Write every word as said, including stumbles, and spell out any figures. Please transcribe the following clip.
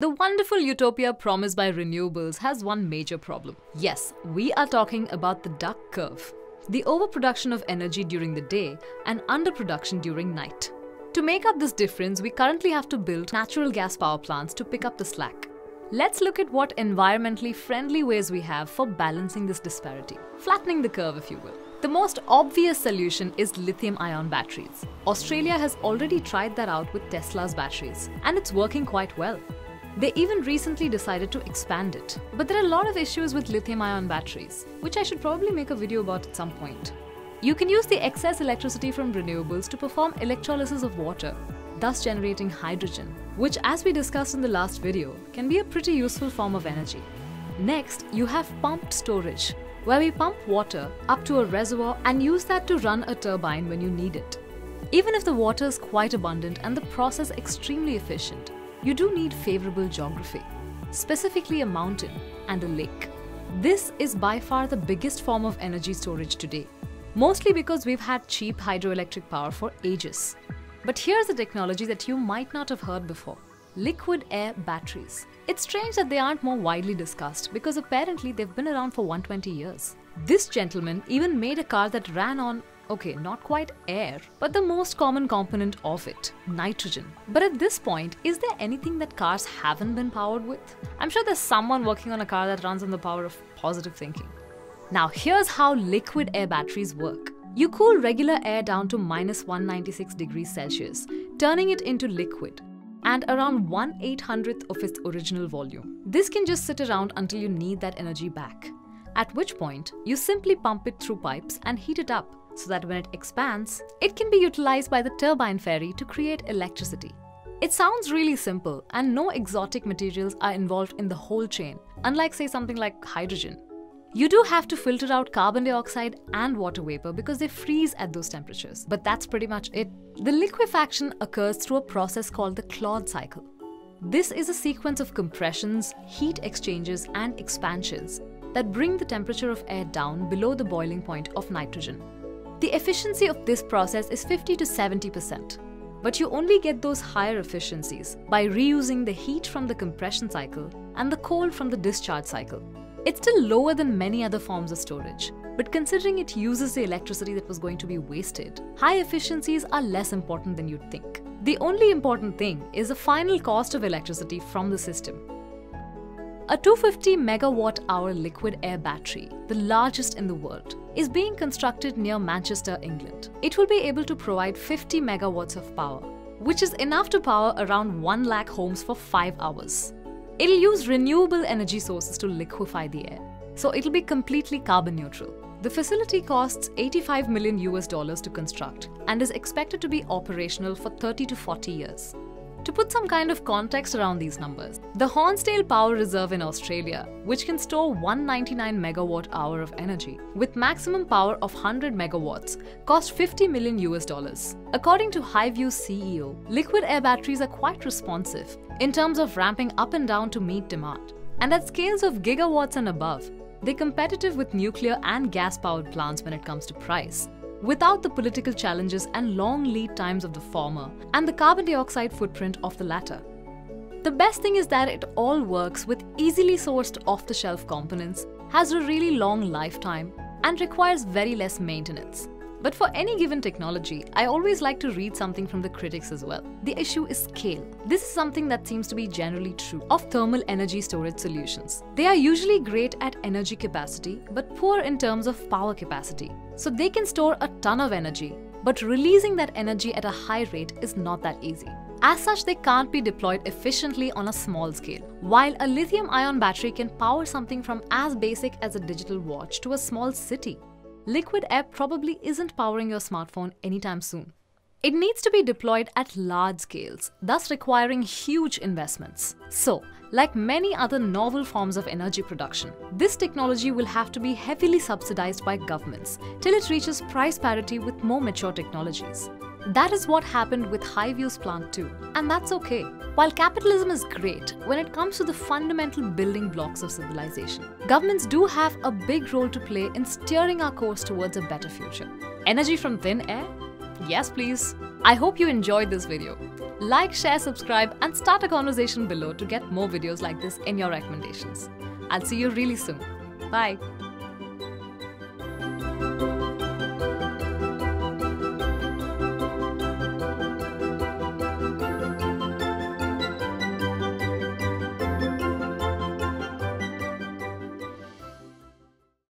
The wonderful utopia promised by renewables has one major problem. Yes, we are talking about the duck curve, the overproduction of energy during the day and underproduction during night. To make up this difference, we currently have to build natural gas power plants to pick up the slack. Let's look at what environmentally friendly ways we have for balancing this disparity, flattening the curve if you will. The most obvious solution is lithium-ion batteries. Australia has already tried that out with Tesla's batteries, and it's working quite well. They even recently decided to expand it. But there are a lot of issues with lithium-ion batteries, which I should probably make a video about at some point. You can use the excess electricity from renewables to perform electrolysis of water, thus generating hydrogen, which, as we discussed in the last video, can be a pretty useful form of energy. Next, you have pumped storage, where we pump water up to a reservoir and use that to run a turbine when you need it. Even if the water is quite abundant and the process extremely efficient, you do need favorable geography, specifically a mountain and a lake. This is by far the biggest form of energy storage today, mostly because we've had cheap hydroelectric power for ages. But here's a technology that you might not have heard before: liquid air batteries. It's strange that they aren't more widely discussed because apparently they've been around for one hundred twenty years. This gentleman even made a car that ran on, okay, not quite air, but the most common component of it, nitrogen. But at this point, is there anything that cars haven't been powered with? I'm sure there's someone working on a car that runs on the power of positive thinking. Now here's how liquid air batteries work. You cool regular air down to minus one hundred ninety-six degrees Celsius, turning it into liquid, and around one eight hundredth of its original volume. This can just sit around until you need that energy back, at which point you simply pump it through pipes and heat it up, so that when it expands, it can be utilized by the turbine fairy to create electricity. It sounds really simple, and no exotic materials are involved in the whole chain, unlike, say, something like hydrogen. You do have to filter out carbon dioxide and water vapor because they freeze at those temperatures, but that's pretty much it. The liquefaction occurs through a process called the Claude cycle. This is a sequence of compressions, heat exchanges, and expansions that bring the temperature of air down below the boiling point of nitrogen. The efficiency of this process is fifty to seventy percent, but you only get those higher efficiencies by reusing the heat from the compression cycle and the cold from the discharge cycle. It's still lower than many other forms of storage, but considering it uses the electricity that was going to be wasted, high efficiencies are less important than you'd think. The only important thing is the final cost of electricity from the system. A two hundred fifty megawatt hour liquid air battery, the largest in the world, is being constructed near Manchester, England. It will be able to provide fifty megawatts of power, which is enough to power around one lakh homes for five hours. It'll use renewable energy sources to liquefy the air, so it'll be completely carbon neutral. The facility costs eighty-five million US dollars to construct and is expected to be operational for thirty to forty years. To put some kind of context around these numbers, the Hornsdale Power Reserve in Australia, which can store one hundred ninety-nine megawatt hour of energy with maximum power of one hundred megawatts, cost fifty million US dollars. According to Highview C E O, liquid air batteries are quite responsive in terms of ramping up and down to meet demand. And at scales of gigawatts and above, they're competitive with nuclear and gas-powered plants when it comes to price, without the political challenges and long lead times of the former and the carbon dioxide footprint of the latter. The best thing is that it all works with easily sourced off-the-shelf components, has a really long lifetime, and requires very less maintenance. But for any given technology, I always like to read something from the critics as well. The issue is scale. This is something that seems to be generally true of thermal energy storage solutions. They are usually great at energy capacity, but poor in terms of power capacity. So they can store a ton of energy, but releasing that energy at a high rate is not that easy. As such, they can't be deployed efficiently on a small scale. While a lithium-ion battery can power something from as basic as a digital watch to a small city, liquid air probably isn't powering your smartphone anytime soon. It needs to be deployed at large scales, thus requiring huge investments. So, like many other novel forms of energy production, this technology will have to be heavily subsidized by governments till it reaches price parity with more mature technologies. That is what happened with Highview's plant too, and that's okay. While capitalism is great, when it comes to the fundamental building blocks of civilization, governments do have a big role to play in steering our course towards a better future. Energy from thin air? Yes, please. I hope you enjoyed this video. Like, share, subscribe and start a conversation below to get more videos like this in your recommendations. I'll see you really soon. Bye.